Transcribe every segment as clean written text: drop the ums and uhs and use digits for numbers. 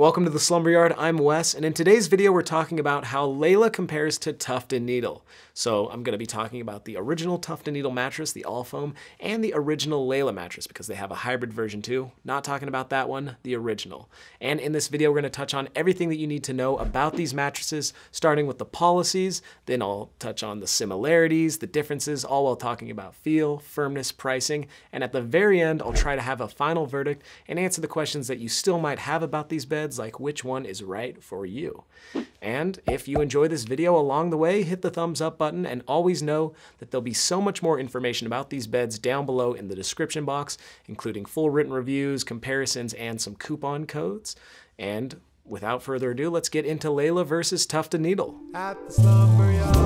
Welcome to the Slumberyard, I'm Wes, and in today's video we're talking about how Layla compares to Tuft & Needle. So I'm going to be talking about the original Tuft & Needle mattress, the all foam, and the original Layla mattress because they have a hybrid version too. Not talking about that one, the original. And in this video we're going to touch on everything that you need to know about these mattresses, starting with the policies, then I'll touch on the similarities, the differences, all while talking about feel, firmness, pricing, and at the very end I'll try to have a final verdict and answer the questions that you still might have about these beds, like which one is right for you. And if you enjoy this video along the way, hit the thumbs up button and always know that there'll be so much more information about these beds down below in the description box, including full written reviews, comparisons, and some coupon codes. And without further ado, let's get into Layla versus Tuft & Needle. At the Slumberyard,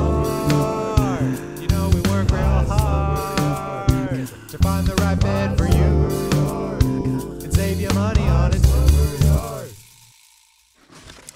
you know we work real hard to find the right bed for you and save you money on it.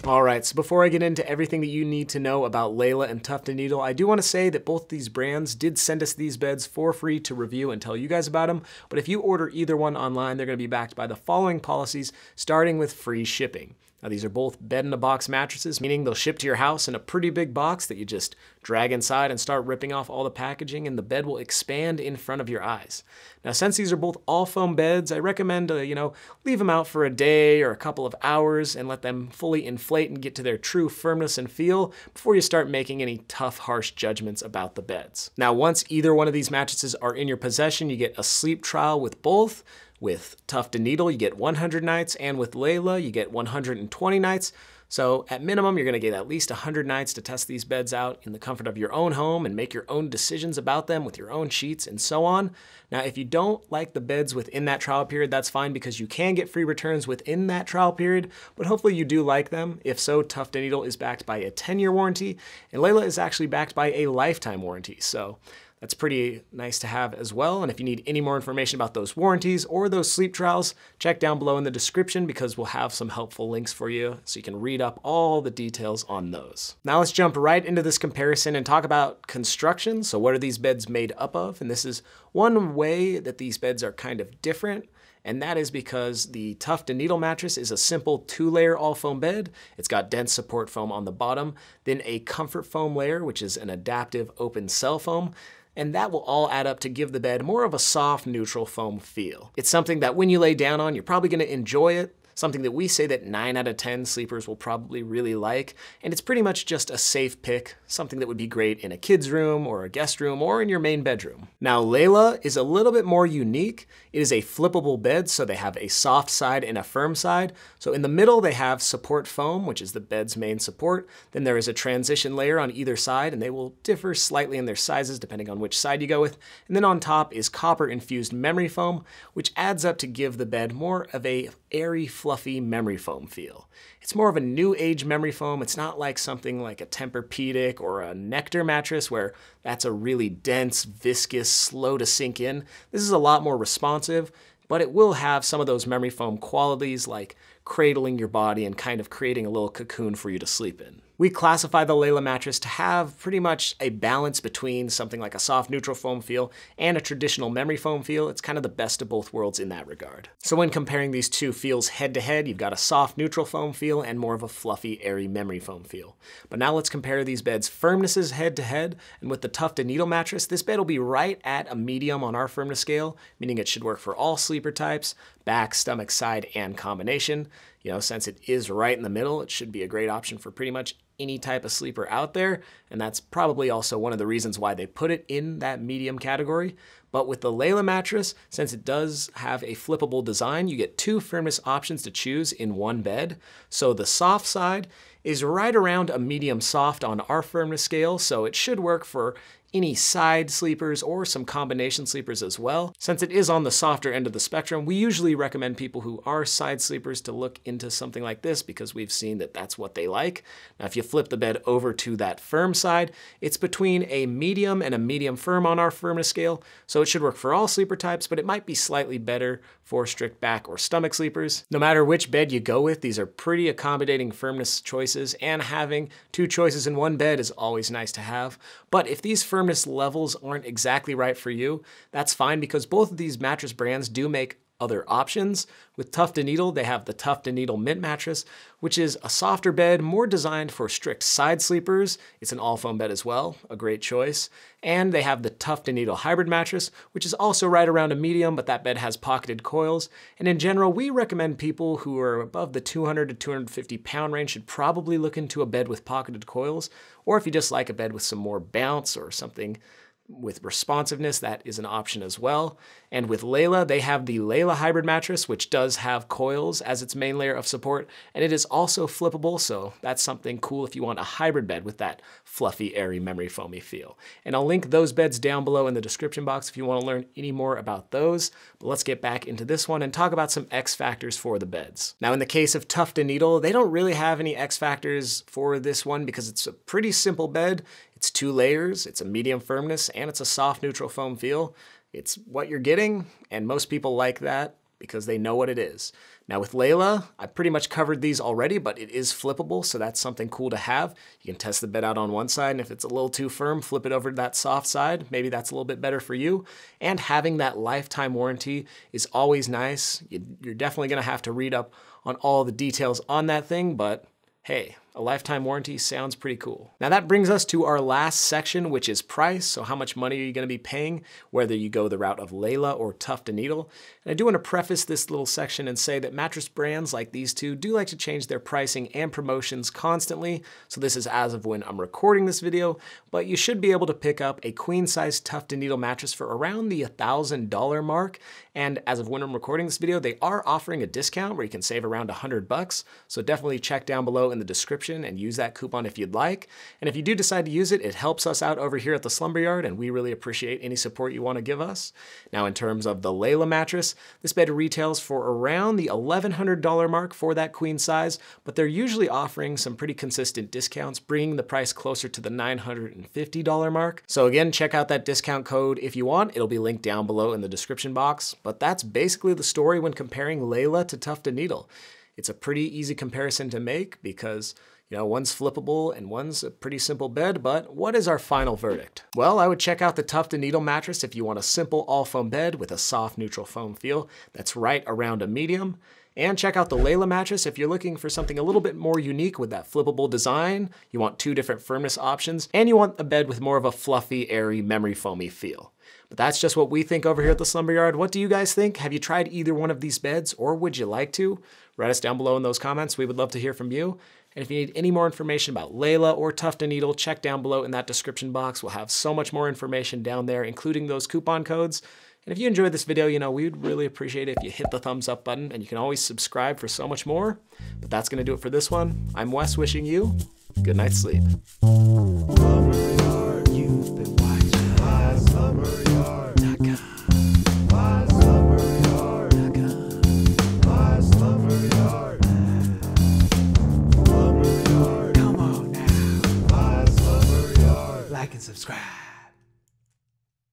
All right, so before I get into everything that you need to know about Layla and Tuft & Needle, I do want to say that both these brands did send us these beds for free to review and tell you guys about them, but if you order either one online, they're going to be backed by the following policies, starting with free shipping. Now, these are both bed-in-a-box mattresses, meaning they'll ship to your house in a pretty big box that you just drag inside and start ripping off all the packaging, and the bed will expand in front of your eyes. Now, since these are both all-foam beds, I recommend, leave them out for a day or a couple of hours and let them fully inflate and get to their true firmness and feel before you start making any tough, harsh judgments about the beds. Now, once either one of these mattresses are in your possession, you get a sleep trial with both. With Tuft & Needle, you get 100 nights, and with Layla, you get 120 nights. So at minimum, you're gonna get at least 100 nights to test these beds out in the comfort of your own home and make your own decisions about them with your own sheets and so on. Now, if you don't like the beds within that trial period, that's fine because you can get free returns within that trial period, but hopefully you do like them. If so, Tuft & Needle is backed by a 10-year warranty, and Layla is actually backed by a lifetime warranty. So that's pretty nice to have as well. And if you need any more information about those warranties or those sleep trials, check down below in the description because we'll have some helpful links for you so you can read up all the details on those. Now let's jump right into this comparison and talk about construction. So what are these beds made up of? And this is one way that these beds are kind of different. And that is because the Tuft & Needle mattress is a simple 2-layer all-foam bed. It's got dense support foam on the bottom, then a comfort foam layer, which is an adaptive open cell foam. And that will all add up to give the bed more of a soft, neutral foam feel. It's something that when you lay down on, you're probably gonna enjoy it, something that we say that 9 out of 10 sleepers will probably really like, and it's pretty much just a safe pick, something that would be great in a kid's room or a guest room or in your main bedroom. Now, Layla is a little bit more unique. It is a flippable bed, so they have a soft side and a firm side. So in the middle, they have support foam, which is the bed's main support. Then there is a transition layer on either side, and they will differ slightly in their sizes depending on which side you go with. And then on top is copper-infused memory foam, which adds up to give the bed more of a airy, fluffy memory foam feel. It's more of a new age memory foam. It's not like something like a Tempur-Pedic or a Nectar mattress where that's a really dense, viscous, slow to sink in. This is a lot more responsive, but it will have some of those memory foam qualities like cradling your body and kind of creating a little cocoon for you to sleep in. We classify the Layla mattress to have pretty much a balance between something like a soft neutral foam feel and a traditional memory foam feel. It's kind of the best of both worlds in that regard. So when comparing these two feels head to head, you've got a soft neutral foam feel and more of a fluffy, airy memory foam feel. But now let's compare these beds' firmnesses head to head. And with the Tuft & Needle mattress, this bed will be right at a medium on our firmness scale, meaning it should work for all sleeper types, back, stomach, side, and combination. You know, since it is right in the middle, it should be a great option for pretty much any type of sleeper out there. And that's probably also one of the reasons why they put it in that medium category. But with the Layla mattress, since it does have a flippable design, you get 2 firmness options to choose in one bed. So the soft side is right around a medium soft on our firmness scale, so it should work for any side sleepers or some combination sleepers as well. Since it is on the softer end of the spectrum, we usually recommend people who are side sleepers to look into something like this because we've seen that that's what they like. Now, if you flip the bed over to that firm side, it's between a medium and a medium firm on our firmness scale, so it should work for all sleeper types, but it might be slightly better for strict back or stomach sleepers. No matter which bed you go with, these are pretty accommodating firmness choices, and having 2 choices in one bed is always nice to have. But if these firmness levels aren't exactly right for you, that's fine because both of these mattress brands do make other options. With Tuft & Needle, they have the Tuft & Needle Mint Mattress, which is a softer bed, more designed for strict side sleepers. It's an all foam bed as well, a great choice. And they have the Tuft & Needle Hybrid Mattress, which is also right around a medium, but that bed has pocketed coils. And in general, we recommend people who are above the 200 to 250 pound range should probably look into a bed with pocketed coils, or if you just like a bed with some more bounce or something with responsiveness, that is an option as well. And with Layla, they have the Layla Hybrid Mattress, which does have coils as its main layer of support, and it is also flippable, so that's something cool if you want a hybrid bed with that fluffy, airy, memory foamy feel. And I'll link those beds down below in the description box if you want to learn any more about those. But let's get back into this one and talk about some X factors for the beds. Now, in the case of Tuft & Needle, they don't really have any X factors for this one because it's a pretty simple bed. It's 2 layers, it's a medium firmness, and it's a soft neutral foam feel. It's what you're getting, and most people like that because they know what it is. Now with Layla, I pretty much covered these already, but it is flippable, so that's something cool to have. You can test the bed out on one side, and if it's a little too firm, flip it over to that soft side. Maybe that's a little bit better for you. And having that lifetime warranty is always nice. You're definitely gonna have to read up on all the details on that thing, but hey, a lifetime warranty sounds pretty cool. Now that brings us to our last section, which is price. So how much money are you gonna be paying, whether you go the route of Layla or Tuft & Needle? And I do wanna preface this little section and say that mattress brands like these two do like to change their pricing and promotions constantly. So this is as of when I'm recording this video, but you should be able to pick up a queen size Tuft & Needle mattress for around the $1,000 mark. And as of when I'm recording this video, they are offering a discount where you can save around $100. So definitely check down below in the description and use that coupon if you'd like. And if you do decide to use it, it helps us out over here at the Slumberyard, and we really appreciate any support you want to give us. Now, in terms of the Layla mattress, this bed retails for around the $1,100 mark for that queen size, but they're usually offering some pretty consistent discounts, bringing the price closer to the $950 mark. So again, check out that discount code if you want. It'll be linked down below in the description box. But that's basically the story when comparing Layla to Tuft & Needle. It's a pretty easy comparison to make because, you know, one's flippable and one's a pretty simple bed, but what is our final verdict? Well, I would check out the Tuft & Needle mattress if you want a simple all foam bed with a soft neutral foam feel that's right around a medium. And check out the Layla mattress if you're looking for something a little bit more unique with that flippable design, you want 2 different firmness options, and you want a bed with more of a fluffy, airy, memory foamy feel. But that's just what we think over here at the Slumberyard. What do you guys think? Have you tried either one of these beds, or would you like to? Write us down below in those comments. We would love to hear from you. And if you need any more information about Layla or Tuft & Needle, check down below in that description box. We'll have so much more information down there, including those coupon codes. And if you enjoyed this video, you know, we'd really appreciate it if you hit the thumbs up button, and you can always subscribe for so much more. But that's gonna do it for this one. I'm Wes, wishing you good night's sleep. Slumberyard, you've been watching my Slumberyard. Slumberyard. Come on now, my Slumberyard. Like and subscribe.